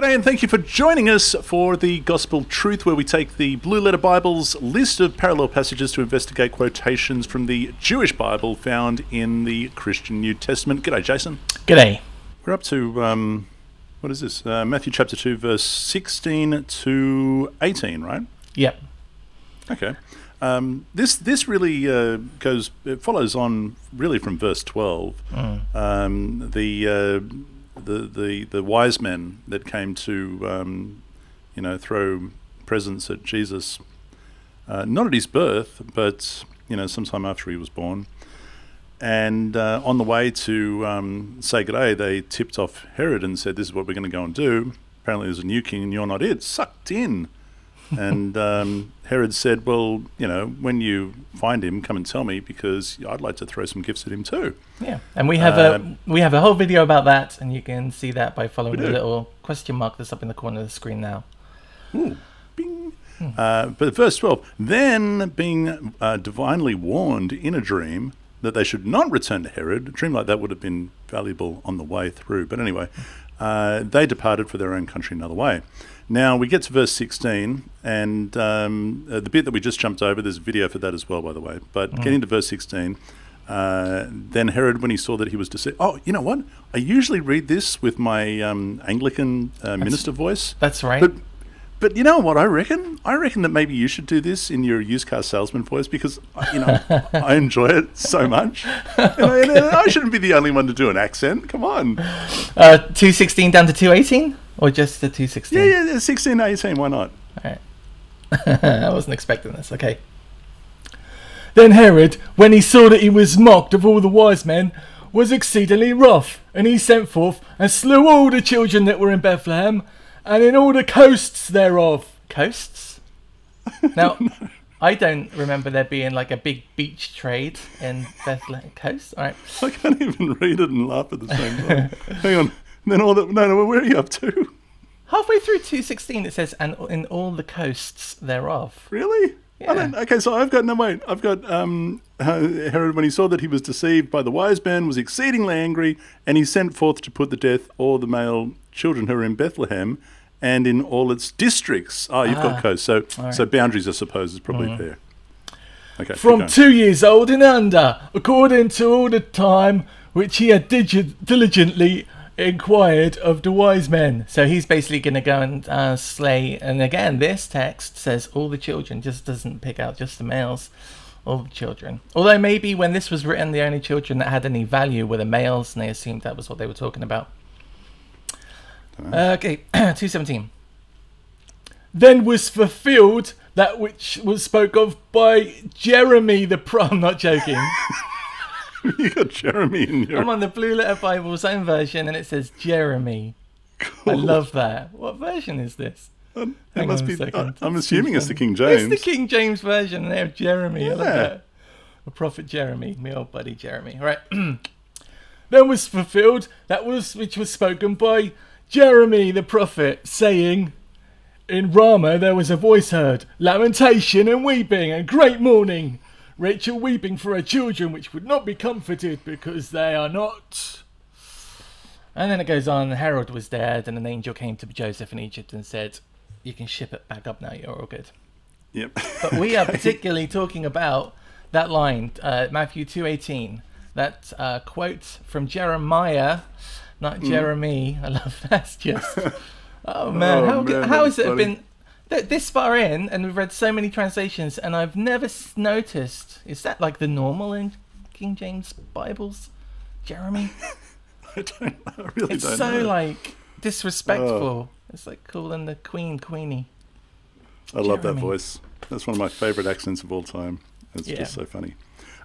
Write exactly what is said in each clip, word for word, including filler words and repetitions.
G'day and thank you for joining us for the Gospel Truth, where we take the Blue Letter Bible's list of parallel passages to investigate quotations from the Jewish Bible found in the Christian New Testament. G'day, Jason. G'day. We're up to, um, what is this? Uh, Matthew chapter two, verse sixteen to eighteen, right? Yep. Okay. Um, this this really uh, goes, it follows on really from verse twelve. Mm. Um, the... Uh, The, the the wise men that came to um, you know throw presents at Jesus, uh, not at his birth, but you know sometime after he was born, and uh, on the way to um, say good day, they tipped off Herod and said, "This is what we're going to go and do. Apparently, there's a new king, and you're not it." Sucked in, and um, Herod said, "Well, you know, when you find him, come and tell me, because I'd like to throw some gifts at him too." Yeah, and we have um, a we have a whole video about that, and you can see that by following the little question mark that's up in the corner of the screen now. Ooh, bing. Mm. Uh, but verse twelve, then being uh, divinely warned in a dream that they should not return to Herod, a dream like that would have been valuable on the way through. But anyway, uh, they departed for their own country another way. Now, we get to verse sixteen, and um, uh, the bit that we just jumped over, there's a video for that as well, by the way. But mm. getting to verse sixteen, uh, then Herod, when he saw that he was deceived... Oh, you know what? I usually read this with my um, Anglican uh, minister voice. That's right. But, but you know what I reckon? I reckon that maybe you should do this in your used car salesman voice, because you know I enjoy it so much. Okay. And, I, and I shouldn't be the only one to do an accent. Come on. Uh, two sixteen down to two eighteen? Or just the two sixteen? Yeah, yeah, sixteen, eighteen, why not? All right. I wasn't expecting this. Okay. Then Herod, when he saw that he was mocked of all the wise men, was exceedingly wroth, and he sent forth and slew all the children that were in Bethlehem, and in all the coasts thereof. Coasts? Now, no. I don't remember there being like a big beach trade in Bethlehem. Coast? All right. I can't even read it and laugh at the same time. Hang on. And then all the, no, no, where are you up to? Halfway through two sixteen, it says, and in all the coasts thereof. Really? Yeah. I don't, okay, so I've got, no, wait, I've got um, Herod, when he saw that he was deceived by the wise men, was exceedingly angry, and he sent forth to put to death all the male children who were in Bethlehem and in all its districts. Oh, you've ah, got coasts. So, right. So boundaries, I suppose, is probably mm. fair. Okay, from two years old and under, according to all the time which he had diligently inquired of the wise men. So he's basically going to go and uh, slay. And again, this text says all the children, just doesn't pick out just the males, all the children. Although maybe when this was written, the only children that had any value were the males, and they assumed that was what they were talking about. Uh, okay, two seventeen. Then was fulfilled that which was spoke of by Jeremiah the prophet. I'm not joking. You got Jeremy in here. I'm on the Blue Letter Bible's own version, and it says Jeremy. Cool. I love that. What version is this? Um, it must be. I, I'm assuming it's the King James. It's the King James version, and they have Jeremy. Yeah. I love that. The prophet Jeremy, my old buddy Jeremy. All right. Then was fulfilled that was which was spoken by Jeremy the prophet, saying, in Ramah there was a voice heard, lamentation and weeping and great mourning. Rachel weeping for her children, which would not be comforted, because they are not. And then it goes on, Herod was dead, and an angel came to Joseph in Egypt and said, you can ship it back up now, you're all good. Yep. But we okay. are particularly talking about that line, uh, Matthew two eighteen, that uh, quote from Jeremiah, not mm. Jeremy, I love that's just, oh man, oh, how, man, how has it funny. been... This far in, and we've read so many translations, and I've never noticed. Is that like the normal in King James Bibles, Jeremy? I don't. I really it's don't. It's so know. like disrespectful. Oh. It's like calling the Queen Queenie. I Jeremy. love that voice. That's one of my favourite accents of all time. It's yeah. just so funny.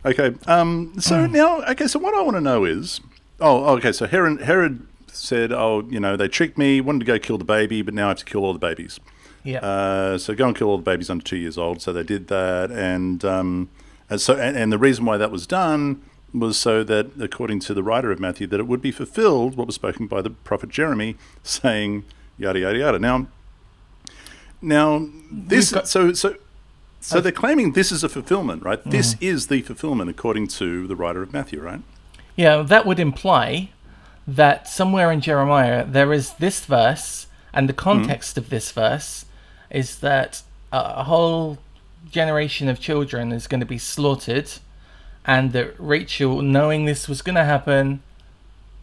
Okay, um, so mm. now, okay, so what I want to know is, oh, okay, so Herod, Herod said, oh, you know, they tricked me, wanted to go kill the baby, but now I have to kill all the babies. Yeah. Uh, so go and kill all the babies under two years old. So they did that, and um, and so and, and the reason why that was done was so that, according to the writer of Matthew, that it would be fulfilled what was spoken by the prophet Jeremy, saying yada yada yada. Now, now this so so so they're claiming this is a fulfillment, right? Mm. This is the fulfillment according to the writer of Matthew, right? Yeah, that would imply that somewhere in Jeremiah there is this verse. And the context mm. of this verse is that a whole generation of children is going to be slaughtered, and that Rachel, knowing this was going to happen,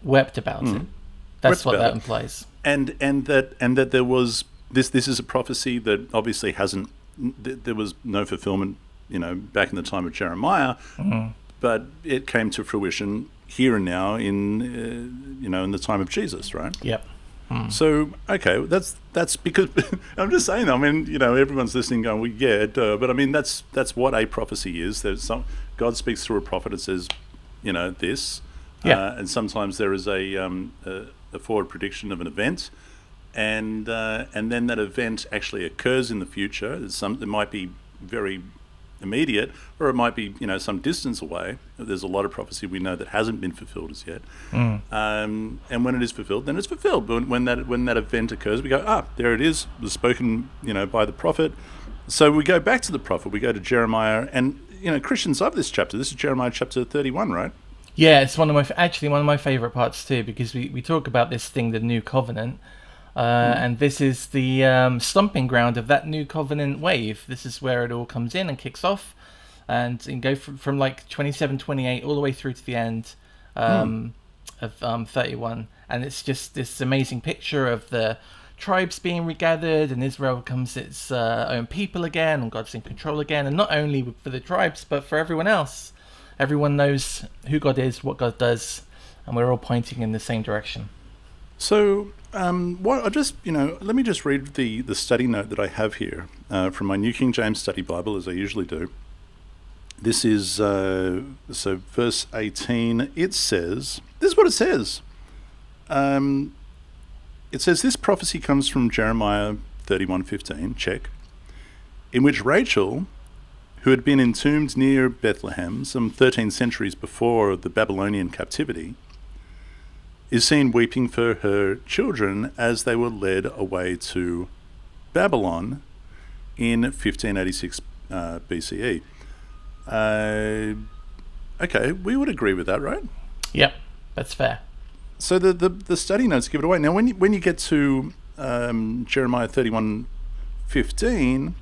wept about mm. it. That's wept what that implies. And and that and that there was this. This is a prophecy that obviously hasn't. There was no fulfillment, you know, back in the time of Jeremiah, mm. but it came to fruition here and now in, uh, you know, in the time of Jesus, right? Yep. Mm. So okay, that's that's because I'm just saying. I mean, you know, everyone's listening, going, "Well, yeah," duh. But I mean, that's that's what a prophecy is. There's some God speaks through a prophet and says, you know, this. Yeah. Uh, and sometimes there is a, um, a a forward prediction of an event. And uh, and then that event actually occurs in the future. There's some, it might be very immediate, or it might be, you know, some distance away. There's a lot of prophecy we know that hasn't been fulfilled as yet. Mm. Um, and when it is fulfilled, then it's fulfilled. But when that when that event occurs, we go, ah, there it is. It was spoken, you know, by the prophet. So we go back to the prophet. We go to Jeremiah, and you know, Christians love this chapter. This is Jeremiah chapter thirty-one, right? Yeah, it's one of my actually one of my favorite parts too, because we we talk about this thing, the new covenant. Uh, mm. And this is the um, stomping ground of that new covenant wave. This is where it all comes in and kicks off, and you can go from, from like twenty-seven, twenty-eight all the way through to the end um, mm. of um, thirty-one. And it's just this amazing picture of the tribes being regathered, and Israel becomes its uh, own people again, and God's in control again. And not only for the tribes, but for everyone else. Everyone knows who God is, what God does, and we're all pointing in the same direction. So... Um, what I just, you know, let me just read the, the study note that I have here uh, from my New King James Study Bible, as I usually do. This is, uh, so verse eighteen, it says, this is what it says. Um, it says, this prophecy comes from Jeremiah thirty-one fifteen, check, in which Rachel, who had been entombed near Bethlehem some thirteen centuries before the Babylonian captivity, is seen weeping for her children as they were led away to Babylon in fifteen eighty-six uh, B C E. Uh, okay, we would agree with that, right? Yep, that's fair. So the the, the study notes give it away. Now, when you, when you get to um, Jeremiah thirty-one fifteen,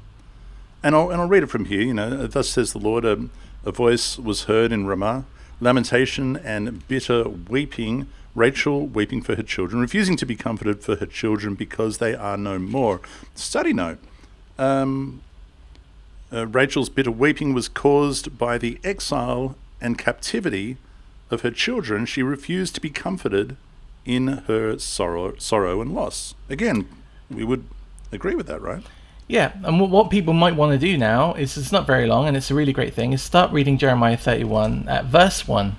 and I'll and I'll read it from here. You know, thus says the Lord: a, a voice was heard in Ramah, lamentation and bitter weeping. Rachel weeping for her children, refusing to be comforted for her children because they are no more. Study note. Um, uh, Rachel's bitter weeping was caused by the exile and captivity of her children. She refused to be comforted in her sorrow, sorrow and loss. Again, we would agree with that, right? Yeah, and what people might want to do now is, it's not very long and it's a really great thing, is start reading Jeremiah thirty-one at verse one.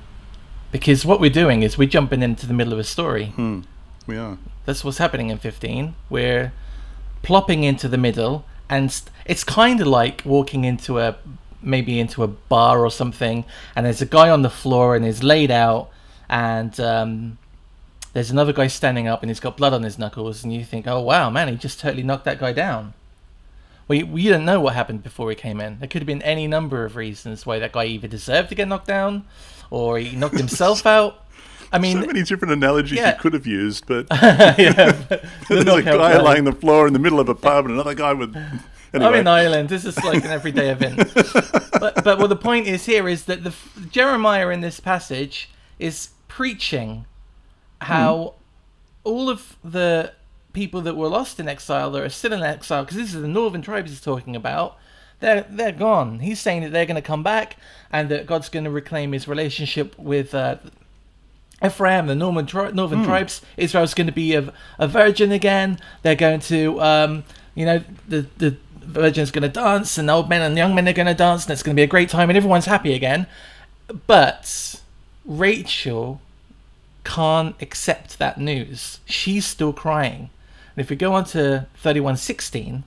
Because what we're doing is we're jumping into the middle of a story. Hmm. We are. That's what's happening in fifteen. We're plopping into the middle, and it's kind of like walking into a maybe into a bar or something, and there's a guy on the floor and he's laid out, and um, there's another guy standing up and he's got blood on his knuckles, and you think, oh wow, man, he just totally knocked that guy down. Well, you, you don't know what happened before he came in. There could have been any number of reasons why that guy either deserved to get knocked down, or he knocked himself out. I mean, so many different analogies yeah. you could have used, but yeah, but there's a guy down. Lying on the floor in the middle of a pub, and another guy with. Anyway. I'm in Ireland. This is like an everyday event. But but well, the point is here is that the Jeremiah in this passage is preaching how hmm. all of the people that were lost in exile, that are still in exile, because this is the northern tribes he's talking about. They're, they're gone. He's saying that they're going to come back, and that God's going to reclaim his relationship with uh, Ephraim, the Norman tri northern mm. tribes. Israel's going to be a, a virgin again. They're going to, um, you know, the, the virgin's going to dance, and the old men and the young men are going to dance, and it's going to be a great time, and everyone's happy again. But Rachel can't accept that news. She's still crying. And if we go on to thirty-one sixteen...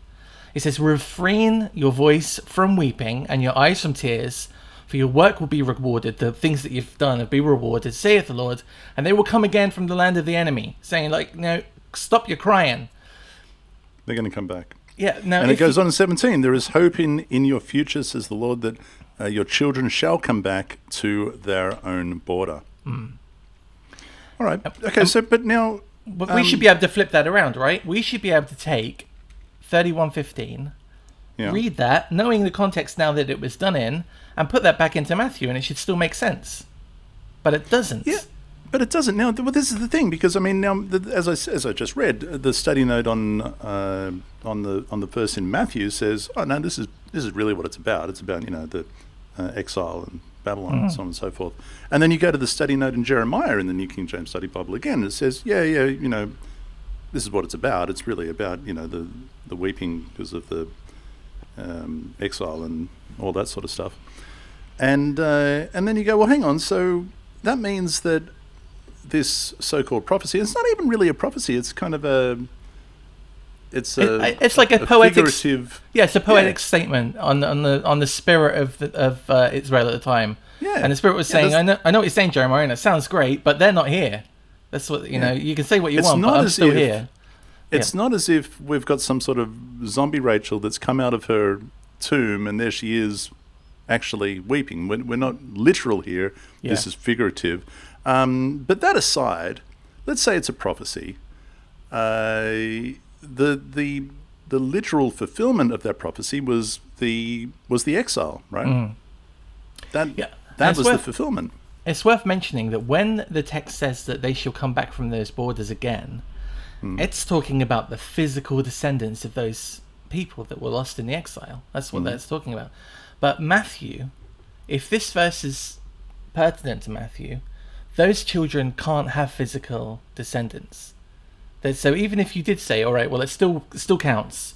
it says, refrain your voice from weeping and your eyes from tears, for your work will be rewarded. The things that you've done will be rewarded, saith the Lord. And they will come again from the land of the enemy, saying, like, no, stop your crying. They're going to come back. Yeah. Now, and it goes on in seventeen. There is hope in, in your future, says the Lord, that uh, your children shall come back to their own border. Mm. All right. Okay, um, so, but now... But we um, should be able to flip that around, right? We should be able to take thirty-one fifteen, yeah. read that, knowing the context now that it was done in, and put that back into Matthew, and it should still make sense. But it doesn't. Yeah, but it doesn't. Now, well, this is the thing, because I mean, now as I as I just read, the study note on uh, on the on the verse in Matthew says, "Oh no, this is this is really what it's about. It's about you know the uh, exile and." Babylon, mm. and so on and so forth. And then you go to the study note in Jeremiah in the New King James Study Bible again, and it says, yeah, yeah, you know, this is what it's about. It's really about, you know, the, the weeping because of the um, exile and all that sort of stuff. And, uh, and then you go, well, hang on, so that means that this so-called prophecy, it's not even really a prophecy, it's kind of a... It's a, it, it's like a, a poetic, yeah, it's a poetic yeah. statement on on the on the spirit of the, of uh, Israel at the time. Yeah, and the spirit was yeah, saying, I know, I know what you're saying, Jeremiah, and it sounds great, but they're not here. That's what you yeah. know. You can say what you it's want, not but I'm as still if, here. It's yeah. not as if we've got some sort of zombie Rachel that's come out of her tomb and there she is, actually weeping. We're, we're not literal here. Yeah. This is figurative. Um, but that aside, let's say it's a prophecy. Uh, The, the the literal fulfillment of that prophecy was the was the exile, right? Mm. That yeah. that was worth, the fulfillment. It's worth mentioning that when the text says that they shall come back from those borders again, mm. it's talking about the physical descendants of those people that were lost in the exile. That's what mm. that's talking about. But Matthew, if this verse is pertinent to Matthew, those children can't have physical descendants. So even if you did say, all right, well, it still still counts.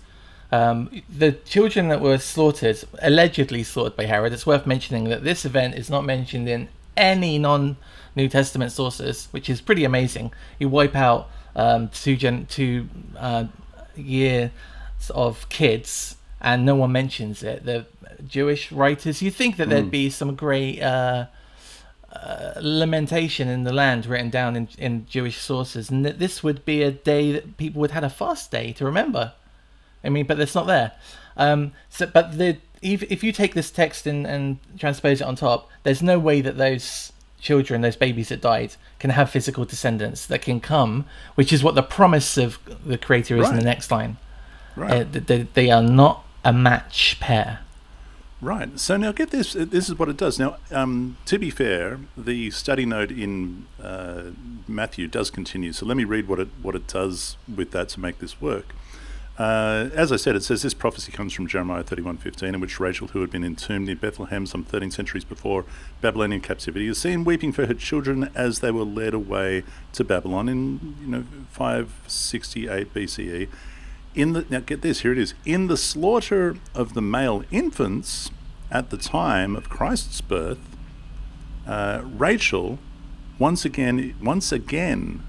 Um, the children that were slaughtered, allegedly slaughtered by Herod, it's worth mentioning that this event is not mentioned in any non-New Testament sources, which is pretty amazing. You wipe out um, two, gen two uh, years of kids and no one mentions it. The Jewish writers, you'd think that mm. there'd be some great... Uh, Uh, lamentation in the land written down in, in Jewish sources, and that this would be a day that people would have had a fast day to remember. I mean, but that's not there. Um, so, but the, if, if you take this text and, and transpose it on top, there's no way that those children, those babies that died, can have physical descendants that can come, which is what the promise of the Creator is right. in the next line. Right. Uh, they, they are not a match pair. Right. So now get this. This is what it does. Now, um, to be fair, the study note in uh, Matthew does continue. So let me read what it what it does with that to make this work. Uh, as I said, it says this prophecy comes from Jeremiah thirty-one fifteen, in which Rachel, who had been entombed near Bethlehem some thirteen centuries before Babylonian captivity, is seen weeping for her children as they were led away to Babylon in you know five sixty-eight B C E. In the, now get this, here it is. In the slaughter of the male infants at the time of Christ's birth, uh, Rachel, once again, once again,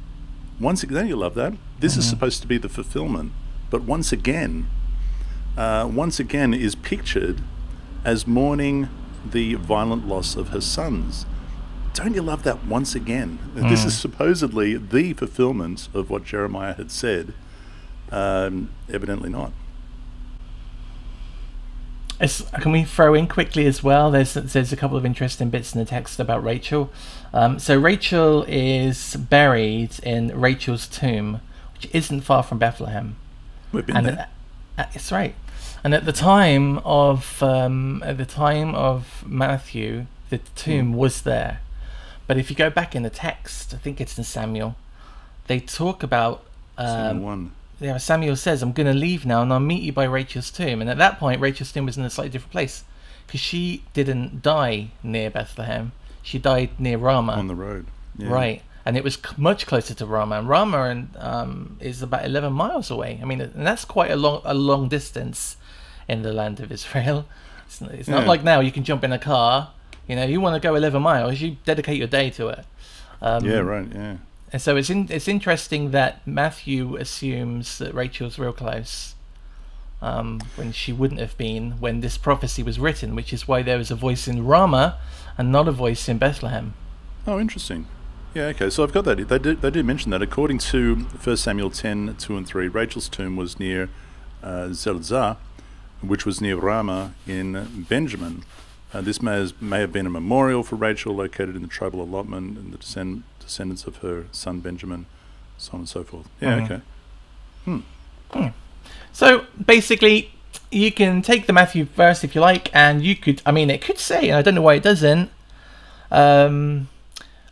once again, you love that. This mm-hmm. is supposed to be the fulfillment, but once again, uh, once again is pictured as mourning the violent loss of her sons. Don't you love that once again? Mm. This is supposedly the fulfillment of what Jeremiah had said. Um, evidently not. As, can we throw in quickly as well? There's there's a couple of interesting bits in the text about Rachel. Um, so Rachel is buried in Rachel's tomb, which isn't far from Bethlehem. We've been and there. At, that's right. And at the time of um, at the time of Matthew, the tomb mm. was there. But if you go back in the text, I think it's in Samuel, they talk about um, one. Yeah, Samuel says, I'm going to leave now and I'll meet you by Rachel's tomb. And at that point, Rachel's tomb was in a slightly different place because she didn't die near Bethlehem. She died near Ramah. On the road. Yeah. Right. And it was much closer to Ramah. And Ramah and, um, is about eleven miles away. I mean, and that's quite a long, a long distance in the land of Israel. It's, it's not yeah. like now you can jump in a car. You know, you want to go eleven miles, you dedicate your day to it. Um, yeah, right, yeah. And so it's in, it's interesting that Matthew assumes that Rachel's real close um, when she wouldn't have been when this prophecy was written, which is why there was a voice in Ramah and not a voice in Bethlehem. Oh, interesting. Yeah, okay. So I've got that. They did, they did mention that. According to First Samuel ten, two and three, Rachel's tomb was near uh, Zelzah, which was near Ramah in Benjamin. Uh, this may, has, may have been a memorial for Rachel located in the tribal allotment and the descent... descendants of her son Benjamin so on and so forth. Yeah, mm. okay. Hmm. Mm. So basically, you can take the Matthew verse if you like, and you could, I mean, it could say, and I don't know why it doesn't. Um,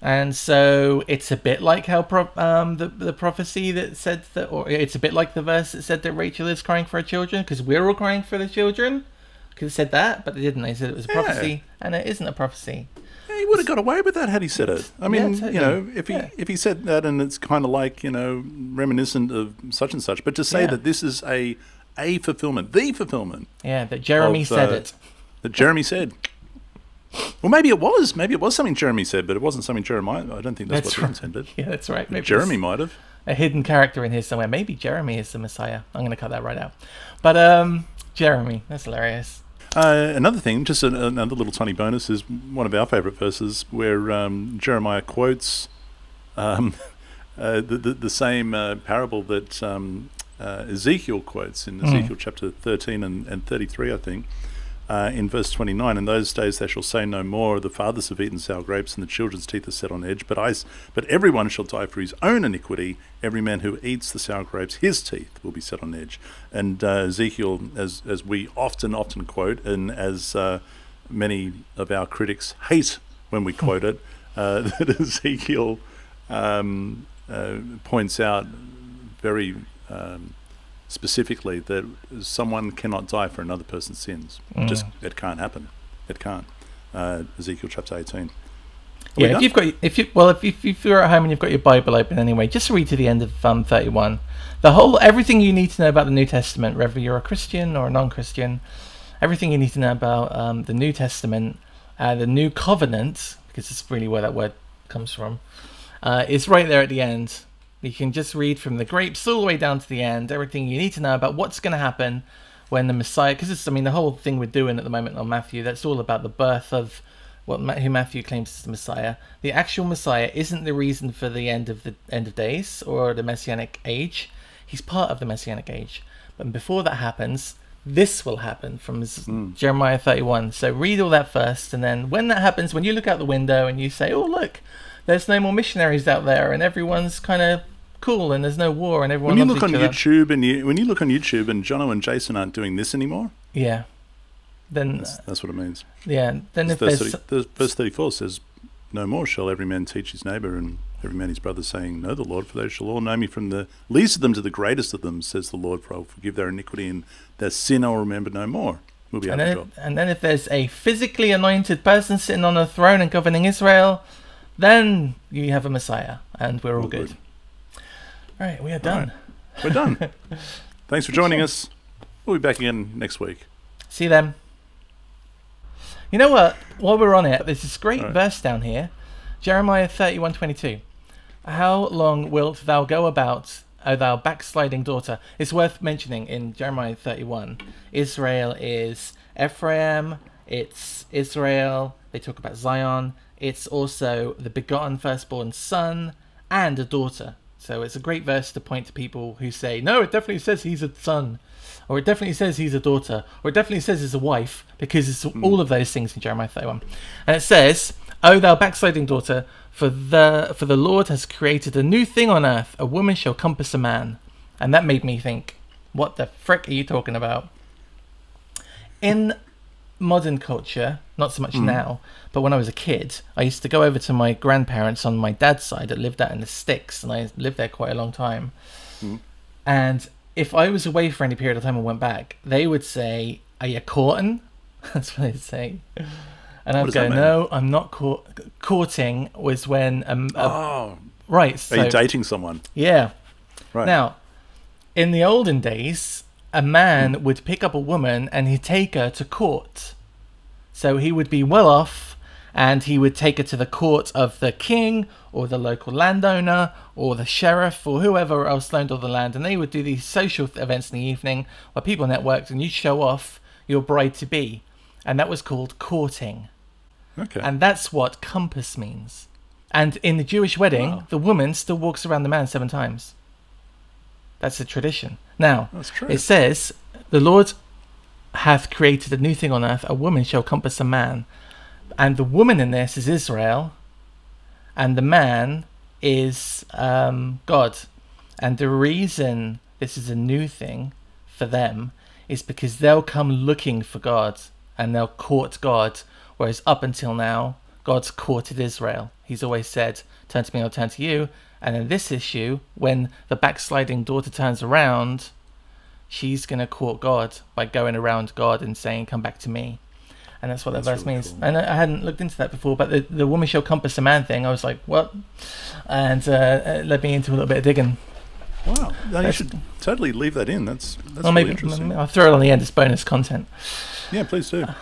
and so it's a bit like how pro um, the, the prophecy that said that, or it's a bit like the verse that said that Rachel is crying for her children, because we're all crying for the children. Because it said that, but they didn't. They said it was a prophecy, yeah. and it isn't a prophecy. Yeah, he would have got away with that had he said it. I mean, yeah, totally. you know, if he yeah. if he said that, and it's kind of like, you know, reminiscent of such and such, but to say yeah. that this is a a fulfillment, the fulfillment. Yeah, that Jeremy of, said uh, it. That Jeremy said. Well, maybe it was. Maybe it was something Jeremy said, but it wasn't something Jeremiah. I don't think that's, that's what right. he intended. Yeah, that's right. Maybe Jeremy might have a hidden character in here somewhere. Maybe Jeremy is the Messiah. I'm going to cut that right out. But um, Jeremy, that's hilarious. Uh, another thing, just a, another little tiny bonus, is one of our favourite verses where um, Jeremiah quotes um, uh, the, the, the same uh, parable that um, uh, Ezekiel quotes in Ezekiel mm. chapter thirteen and, and thirty-three, I think, uh, in verse twenty-nine. "In those days they shall say no more, the fathers have eaten sour grapes and the children's teeth are set on edge, but, I, but everyone shall die for his own iniquity. Every man who eats the sour grapes, his teeth will be set on edge." And uh, Ezekiel, as as we often, often quote, and as uh, many of our critics hate when we quote it, uh, that Ezekiel um, uh, points out very um, specifically that someone cannot die for another person's sins. Mm. Just, it can't happen. It can't. Uh, Ezekiel chapter eighteen. Yeah, if you've got, if you well, if, you, if you're at home and you've got your Bible open anyway, just read to the end of um, thirty-one. The whole, everything you need to know about the New Testament, whether you're a Christian or a non-Christian, everything you need to know about um, the New Testament, uh, the New Covenant, because it's really where that word comes from, uh, is right there at the end. You can just read from the grapes all the way down to the end, everything you need to know about what's going to happen when the Messiah, because it's, I mean, the whole thing we're doing at the moment on Matthew, that's all about the birth of What who Matthew claims is the Messiah. The actual Messiah isn't the reason for the end of the end of days or the Messianic age. He's part of the Messianic age, but before that happens, this will happen from mm. Jeremiah thirty-one. So read all that first, and then when that happens, when you look out the window and you say, "Oh look, there's no more missionaries out there, and everyone's kind of cool, and there's no war, and everyone." When you look on YouTube, and you, when you look on YouTube, and Jono and Jason aren't doing this anymore. Yeah. Then that's, that's what it means. Yeah. Then if verse, thirty, verse thirty-four says, "No more shall every man teach his neighbour, and every man his brother, saying, Know the Lord, for they shall all know me, from the least of them to the greatest of them, says the Lord, for I will forgive their iniquity, and their sin I will remember no more." We'll be out of the job. And then if there's a physically anointed person sitting on a throne and governing Israel, then you have a Messiah, and we're all, all good. good. All right, we are done. Right. We're done. Thanks for joining us. We'll be back again next week. See you then. You know what? While we're on it, there's this great right. verse down here, Jeremiah thirty-one twenty-two. "How long wilt thou go about, O thou backsliding daughter?" It's worth mentioning in Jeremiah thirty-one, Israel is Ephraim, it's Israel, they talk about Zion, it's also the begotten firstborn son and a daughter. So it's a great verse to point to people who say, "No, it definitely says he's a son," or "It definitely says he's a daughter," or "It definitely says he's a wife," because it's mm. all of those things in Jeremiah thirty-one. And it says, "O thou backsliding daughter, for the for the Lord has created a new thing on earth, a woman shall compass a man." And that made me think, what the frick are you talking about? In modern culture, not so much mm. now, but when I was a kid, I used to go over to my grandparents on my dad's side that lived out in the sticks, and I lived there quite a long time. Mm. And if I was away for any period of time and went back, they would say, "Are you courting?" That's what they'd say. And I'd go, "No, I'm not court courting." Was when um, uh, oh, right, so, are you dating someone? Yeah. Right. Now, in the olden days, a man mm. would pick up a woman and he'd take her to court. So he would be well off, and he would take her to the court of the king, or the local landowner, or the sheriff, or whoever else owned all the land, and they would do these social th events in the evening where people networked, and you show off your bride-to-be, and that was called courting. Okay. And that's what compass means. And in the Jewish wedding, wow. the woman still walks around the man seven times. That's a tradition. Now, that's true. It says, "The Lord hath created a new thing on earth, a woman shall compass a man." And the woman in this is Israel, and the man is um, God. And the reason this is a new thing for them is because they'll come looking for God and they'll court God, whereas up until now, God's courted Israel. He's always said, turn to me, I'll turn to you. And in this issue, when the backsliding daughter turns around, she's going to court God by going around God and saying, come back to me. And that's what that verse means. Cool. And I hadn't looked into that before, but the, the woman shall compass a man thing, I was like, what? And uh, it led me into a little bit of digging. Wow. No, you should totally leave that in. That's, that's well, really maybe, interesting. I'll throw it on the end as bonus content. Yeah, please do. Uh,